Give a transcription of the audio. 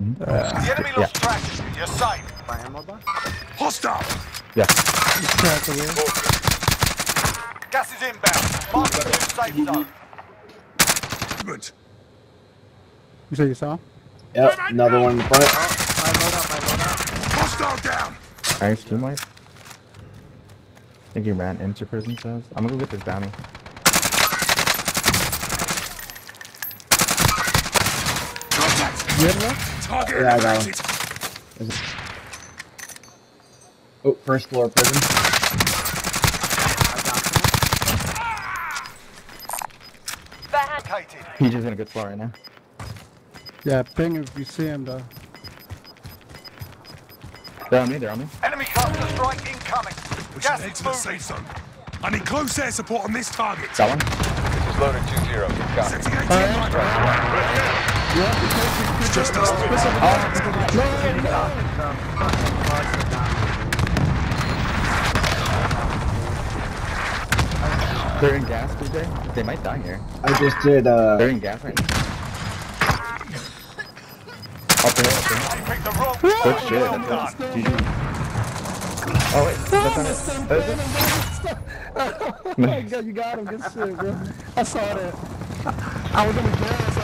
The enemy lost practice. You're safe. Hostile. Yeah. Gas is inbound. Mark the new safe zone. Good. You say you saw? Yep. Another one in the front. Hostile down. Thanks, two more. I think he ran into prison cells. I'm gonna go get this bounty. Target. Yeah, I got him. Oh, first floor prison. He's just in a good floor right now. Yeah, ping if you see him though. They're on me, they're on me. Enemy cluster strike incoming. We should head to the safe zone. I need close air support on this target. That one? This is loaded 2-0. It's just us. They're in gas, did they? They might die here. I just did, They're in gas right now. Up there, up there. Good shit, that's GG. Oh wait, that's not it. Oh my god, you got him, good shit, bro. I saw that. I was in the gas,